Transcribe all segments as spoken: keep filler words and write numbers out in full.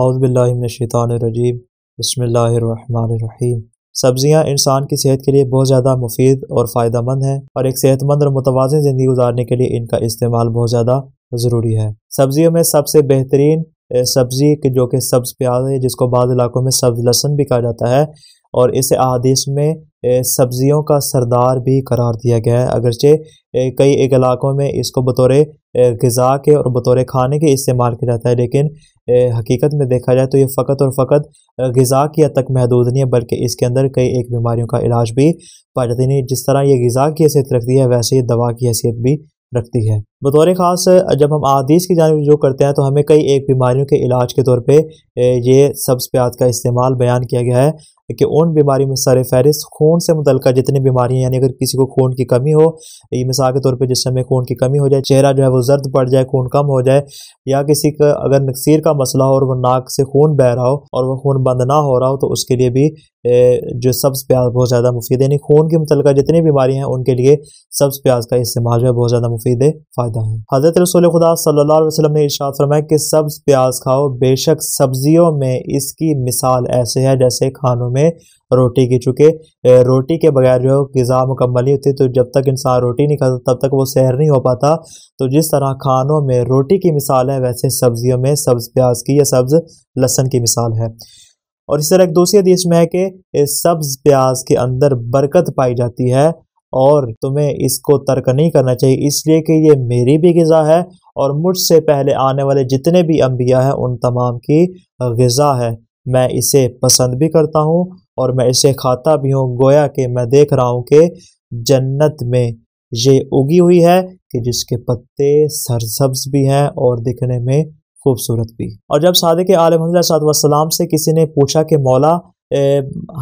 औज़ु बिल्लाहि मिनश शैतानिर रजीम। बिस्मिल्लाहिर्रहमानिर्रहीम। सब्ज़ियाँ इंसान की सेहत के लिए बहुत ज़्यादा मुफीद और फ़ायदेमंद हैं और एक सेहतमंद और मुतवाज़िन ज़िंदगी गुजारने के लिए इनका इस्तेमाल बहुत ज़्यादा ज़रूरी है। सब्ज़ियों में सबसे बेहतरीन सब्ज़ी जो कि सब्ज़ प्याज है, जिसको बाद इलाकों में सब्ज़ लहसन भी कहा जाता है और इसे अहादीस में सब्ज़ियों का सरदार भी करार दिया गया है, अगरचे कई एक इलाकों में इसको बतौर ग़िज़ा के और बतौर खाने के इस्तेमाल किया जाता है, लेकिन हकीकत में देखा जाए तो ये फ़कत और फ़कत ग़िज़ा की हद तक महदूद नहीं है, बल्कि इसके अंदर कई एक बीमारियों का इलाज भी पाया जाता है। जिस तरह ये ग़िज़ा की हैसियत रखती है वैसे ही दवा की हैसियत भी रखती है। बतौर ख़ास जब हम अहादीस की जानिब रुजू करते हैं तो हमें कई एक बीमारियों के इलाज के तौर पे ये सब्ज़ प्याज का इस्तेमाल बयान किया गया है कि उन बीमारी में सर फहरिस्त खून से मुतल्लिक़ जितनी बीमारियाँ, यानी अगर किसी को खून की कमी हो, ये मिसाल के तौर पे जिससे हमें खून की कमी हो जाए, चेहरा जो है वो जर्द पड़ जाए, खून कम हो जाए, या किसी का अगर नक्सीर का मसला हो और वह नाक से खून बह रहा हो और वह खून बंद ना हो रहा हो, तो उसके लिए भी जो सब्ज़ प्याज बहुत ज़्यादा मुफीद है। यानी खून के मुतल्लिक़ जितनी बीमारियाँ हैं उनके लिए सब्ज़ प्याज का इस्तेमाल जो है बहुत ज़्यादा मुफीद है, फ़ायदा है। हज़रत रसूल खुदा सल्लल्लाहु अलैहि वसल्लम ने इरशाद फरमाया कि सब्ज़ प्याज खाओ, बेशक सब्जियों में इसकी मिसाल ऐसे है जैसे खानों में रोटी की, चूँकि रोटी के बगैर जो ग़िज़ा मुकम्मल नहीं होती, तो जब तक इंसान रोटी नहीं खाता तब तक वो सहर नहीं हो पाता। तो जिस तरह खानों में रोटी की मिसाल है वैसे सब्ज़ियों में सब्ज़ प्याज की या सब्ज़ लहसन की मिसाल है। और इस तरह एक दूसरी हदीस में है कि सब्ज़ प्याज के अंदर बरकत पाई जाती है और तुम्हें इसको तर्क नहीं करना चाहिए, इसलिए कि ये मेरी भी ग़िज़ा है और मुझसे पहले आने वाले जितने भी अम्बिया हैं उन तमाम की ग़िज़ा है। मैं इसे पसंद भी करता हूँ और मैं इसे खाता भी हूँ, गोया कि मैं देख रहा हूँ कि जन्नत में ये उगी हुई है कि जिसके पत्ते सरसब्ज़ भी हैं और दिखने में खूबसूरत भी। और जब सादिक़ आले मुहम्मद सल्लल्लाहु अलैहि वसल्लम से किसी ने पूछा कि मौला ए,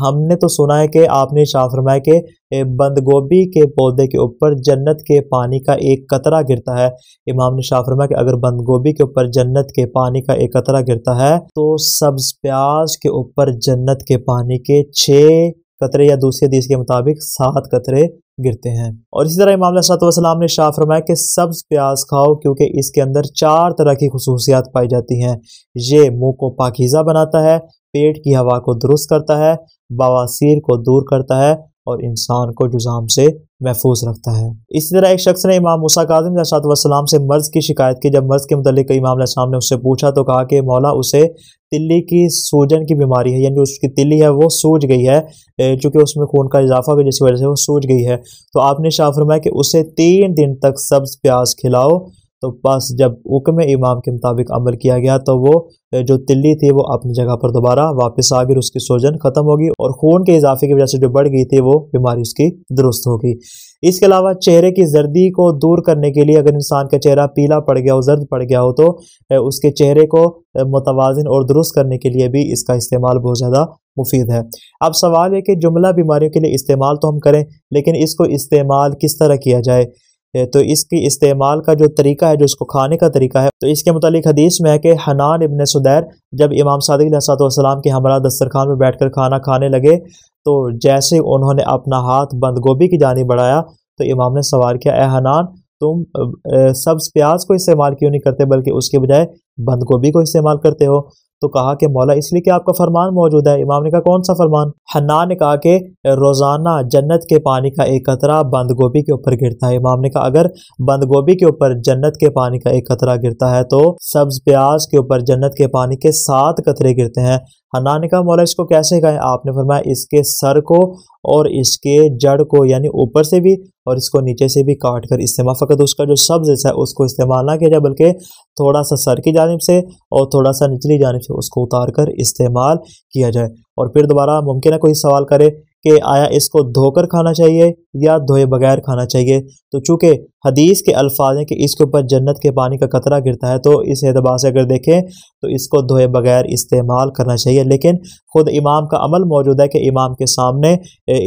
हमने तो सुना है कि आपने शाह फरमाया कि बंद गोभी के पौधे के ऊपर जन्नत के पानी का एक कतरा गिरता है। इमाम ने शाह फरमाया कि अगर बंद गोभी के ऊपर जन्नत के पानी का एक कतरा गिरता है तो सब्ज़ प्याज के ऊपर जन्नत के पानी के छः कतरे या दूसरे हदीस के मुताबिक सात कतरे गिरते हैं। और इसी तरह इमाम अलैहिस्सलाम ने शाह फरमाया कि सब्ज़ प्याज खाओ क्योंकि इसके अंदर चार तरह की खसूसियात पाई जाती हैं। ये मुँह को पाकीज़ा बनाता है, पेट की हवा को दुरुस्त करता है, बवासीर को दूर करता है और इंसान को जुज़ाम से महफूज रखता है। इसी तरह एक शख्स ने इमाम मूसा काज़िम अलैहिस्सलाम से मर्ज़ की शिकायत की। जब मर्ज़ के मुतालिक इमाम अलैहिस्सलाम ने उससे पूछा तो कहा कि मौला उसे तिल्ली की सूजन की बीमारी है, यानी उसकी तिल्ली है वो सूज गई है, चूँकि उसमें खून का इजाफा हुआ जिसकी वजह से वो सूज गई है। तो आपने शाह फरमाया कि उसे तीन दिन तक सब्ज़ प्याज खिलाओ। तो बस जब हुक्म इमाम के मुताबिक अमल किया गया तो वो जो तिल्ली थी वो अपनी जगह पर दोबारा वापस आ गई, उसकी सूजन ख़त्म होगी और खून के इजाफे की वजह से जो बढ़ गई थी वो बीमारी उसकी दुरुस्त होगी। इसके अलावा चेहरे की जर्दी को दूर करने के लिए अगर इंसान का चेहरा पीला पड़ गया हो, जर्द पड़ गया हो, तो उसके चेहरे को मुतवाज़िन और दुरुस्त करने के लिए भी इसका इस्तेमाल बहुत ज़्यादा मुफीद है। अब सवाल है कि जुमला बीमारियों के लिए इस्तेमाल तो हम करें, लेकिन इसको इस्तेमाल किस तरह किया जाए। तो इसकी इस्तेमाल का जो तरीका है, जो इसको खाने का तरीका है, तो इसके मुतालिक हदीस में है कि हनान इब्न सुदैर जब इमाम सादिक़ अलैहिस्सलाम के हमरा दस्तरखान में बैठकर खाना खाने लगे तो जैसे उन्होंने अपना हाथ बंद गोभी की जानिब बढ़ाया तो इमाम ने सवाल किया, ए हनान, तुम सब्ज़ प्याज को इस्तेमाल क्यों नहीं करते बल्कि उसके बजाय बंद गोभी को इस्तेमाल करते हो? तो कहा कि मौला इसलिए कि आपका फरमान मौजूद है। इमाम ने कहा, कौन सा फरमान? हन्नान ने कहा कि रोज़ाना जन्नत के पानी का एक कतरा बंद गोभी के ऊपर गिरता है। इमाम ने कहा, अगर बंद गोभी के ऊपर जन्नत के पानी का एक कतरा गिरता है तो सब्ज़ प्याज के ऊपर जन्नत के पानी के सात कतरे गिरते हैं। हन्नान ने कहा, मौला इसको कैसे कहें? आपने फरमाया, इसके सर को और इसके जड़ को, यानी ऊपर से भी और इसको नीचे से भी काट कर इस्तेमाल, फ़कत उसका जो सब्ज़ है उसको इस्तेमाल ना किया जाए बल्कि थोड़ा सा सर की जानिब से और थोड़ा सा निचली जानिब से उसको उतार कर इस्तेमाल किया जाए। और फिर दोबारा मुमकिन है कोई सवाल करे कि आया इसको धोकर खाना चाहिए या धोए बगैर खाना चाहिए। तो चूँकि हदीस के अल्फाज हैं कि इसके ऊपर जन्नत के पानी का कतरा गिरता है, तो इस एतबार से अगर देखें तो इसको धोए बगैर इस्तेमाल करना चाहिए, लेकिन ख़ुद इमाम का अमल मौजूद है कि इमाम के सामने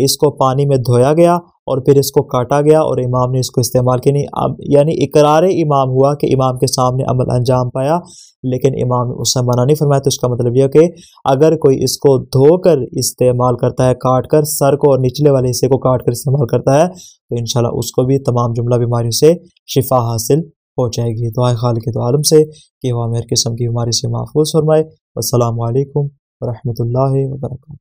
इसको पानी में धोया गया और फिर इसको काटा गया और इमाम ने इसको इस्तेमाल किया नहीं। अब यानी इकरार इमाम हुआ कि इमाम के सामने अमल अंजाम पाया, लेकिन इमाम ने उससे मना नहीं फरमाया। तो इसका मतलब यह कि अगर कोई इसको धोकर इस्तेमाल करता है, काट कर सर को और निचले वाले हिस्से को काट कर इस्तेमाल करता है, तो इंशाल्लाह उसको भी तमाम जुमला बीमारियों से शिफा हासिल हो जाएगी। दुआ खाल के तो आलम से कि वह मेरे किस्म की बीमारी से महफूज फरमाए। अस्सलामु अलैकुम वरहमतुल्लाहि वबरकातुहू।